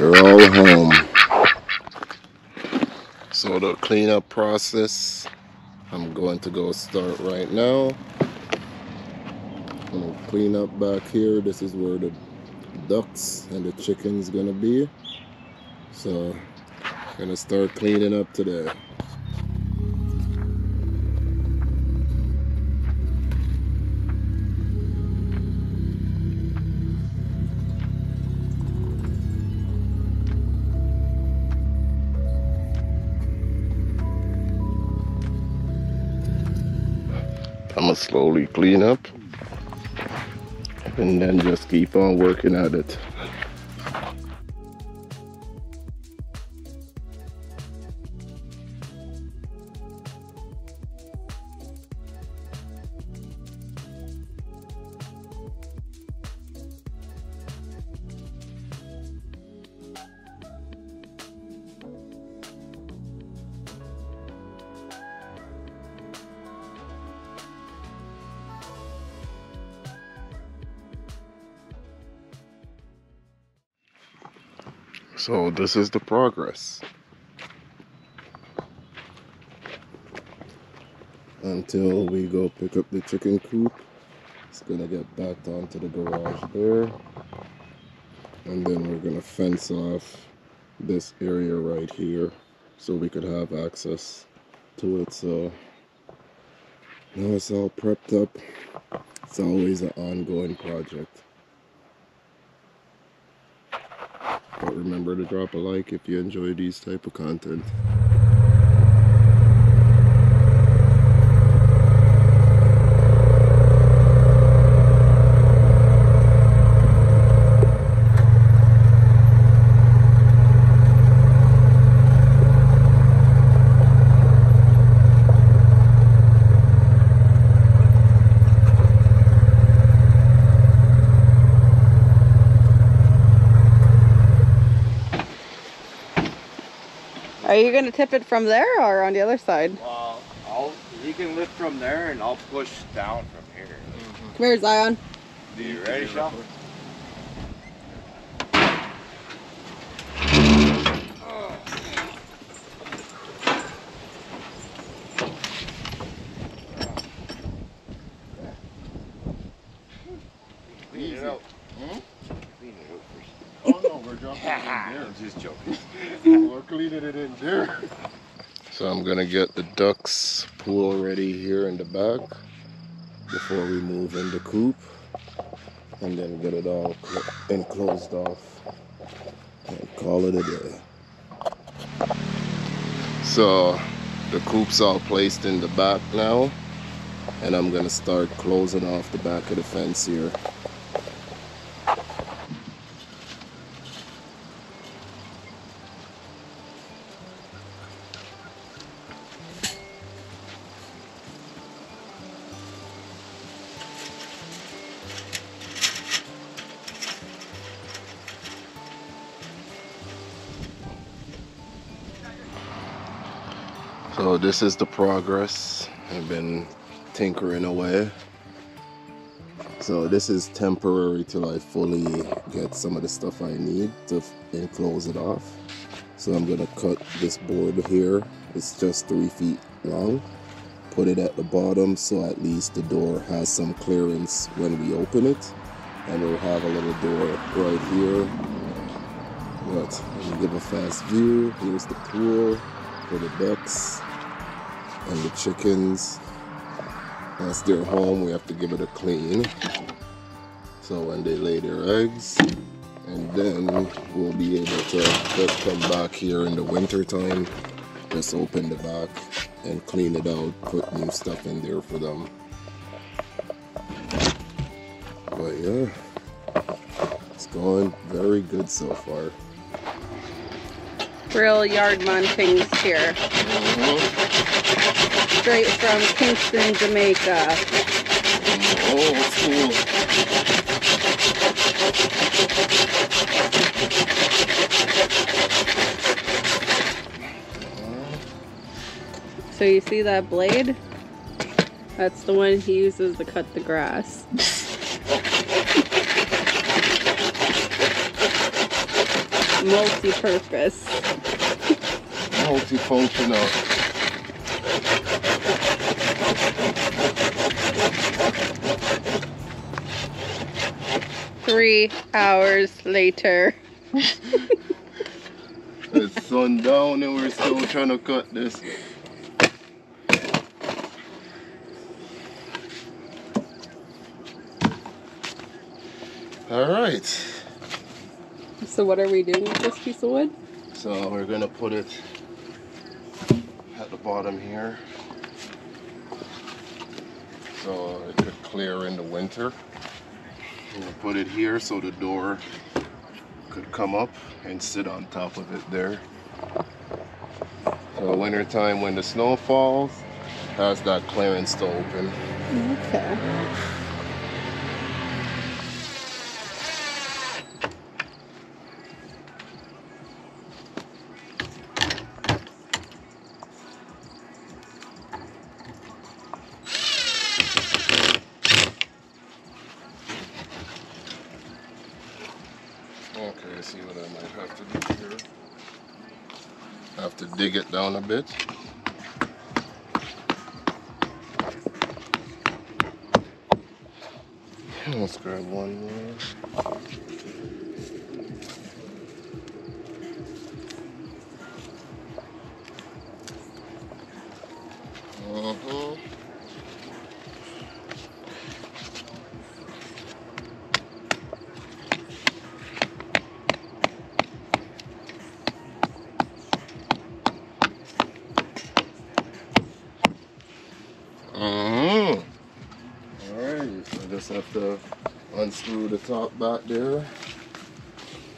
They're all home. So the cleanup process, I'm going to go start right now. I'm going to clean up back here. This is where the ducks and the chickens going to be. So I'm going to start cleaning up today. I'm gonna slowly clean up and then just keep on working at it. So this is the progress until we go pick up the chicken coop. It's gonna get backed onto the garage there, and then we're gonna fence off this area right here so we could have access to it. So now it's all prepped up. It's always an ongoing project. But remember to drop a like if you enjoy these type of content. Are you going to tip it from there or on the other side? Well, you can lift from there and I'll push down from here. Mm-hmm. Come here, Zion. Are you ready, Shaw? Clean it out. Hmm? Clean it out first. Oh no, we're dropping it in there. I'm just joking. We're cleaning it in there. So I'm gonna get the ducks pool ready here in the back before we move in the coop, and then get it all enclosed off and call it a day. So the coop's all placed in the back now, and I'm gonna start closing off the back of the fence here. So this is the progress. I've been tinkering away. So this is temporary till I fully get some of the stuff I need to enclose it off. So I'm gonna cut this board here. It's just 3 feet long. Put it at the bottom so at least the door has some clearance when we open it. And we'll have a little door right here. But let me give a fast view. Here's the pool for the ducks and the chickens. That's their home. We have to give it a clean so when they lay their eggs, and then we'll be able to just come back here in the winter time, just open the back and clean it out, put new stuff in there for them. But yeah, it's going very good so far. Real yardman things here. Mm-hmm. Straight from Kingston, Jamaica. Oh, cool. So you see that blade? That's the one he uses to cut the grass. multi-purpose. Multifunctional. Three hours later. It's sundown and we're still trying to cut this. Alright. So what are we doing with this piece of wood? So we're going to put it at the bottom here, so it could clear in the winter. I'm gonna put it here so the door could come up and sit on top of it there. So winter time when the snow falls, it has that clearance to open. Okay. Dig it down a bit. Let's grab one more. Have to unscrew the top back there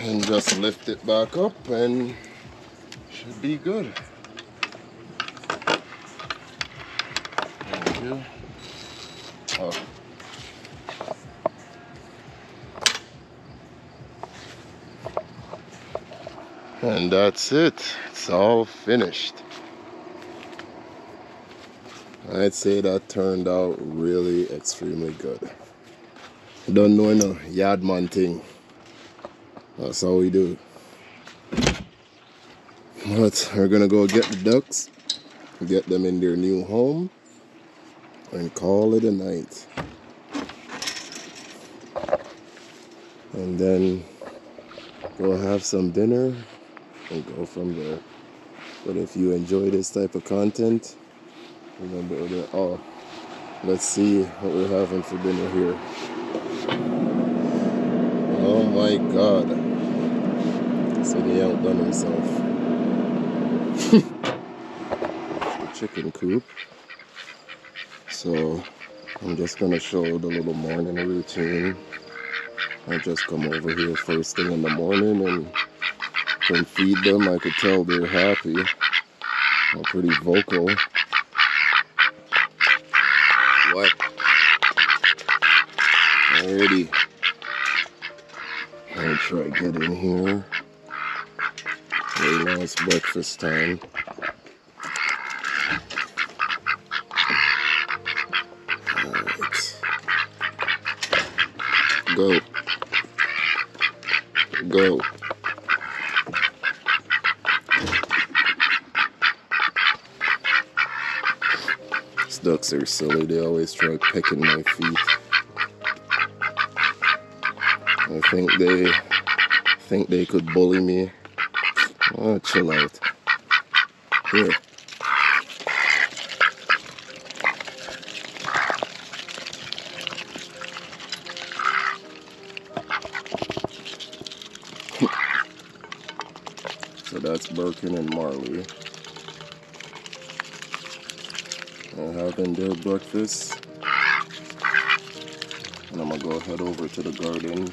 and just lift it back up and should be good. Thank you. Oh. And that's it. It's all finished. I'd say that turned out really extremely good. Don't know no yard man thing. That's how we do. But we're gonna go get the ducks, get them in their new home, and call it a night. And then go have some dinner and go from there. But if you enjoy this type of content, remember that. Oh, let's see what we're having for dinner here. Oh my God. So he outdone himself. It's the chicken coop. So I'm just going to show the little morning routine. I just come over here first thing in the morning and can feed them. I could tell they're happy. I'm pretty vocal. What? Already. I'll try to get in here. Very nice breakfast time. Alright. Go. Go. These ducks are silly. They always try pecking my feet. I think they could bully me. Oh, chill out. Here. So that's Birkin and Marley. I'm having their breakfast. And I'm gonna go head over to the garden.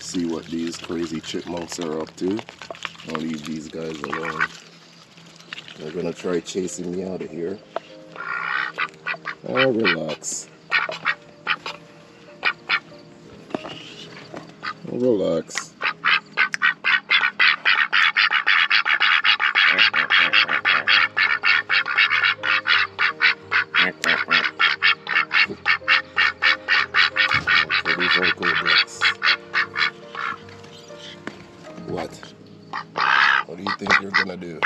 See what these crazy chipmunks are up to. I'll leave these guys alone. They're gonna try chasing me out of here. I'll relax. I'll relax. What? What do you think you're gonna do?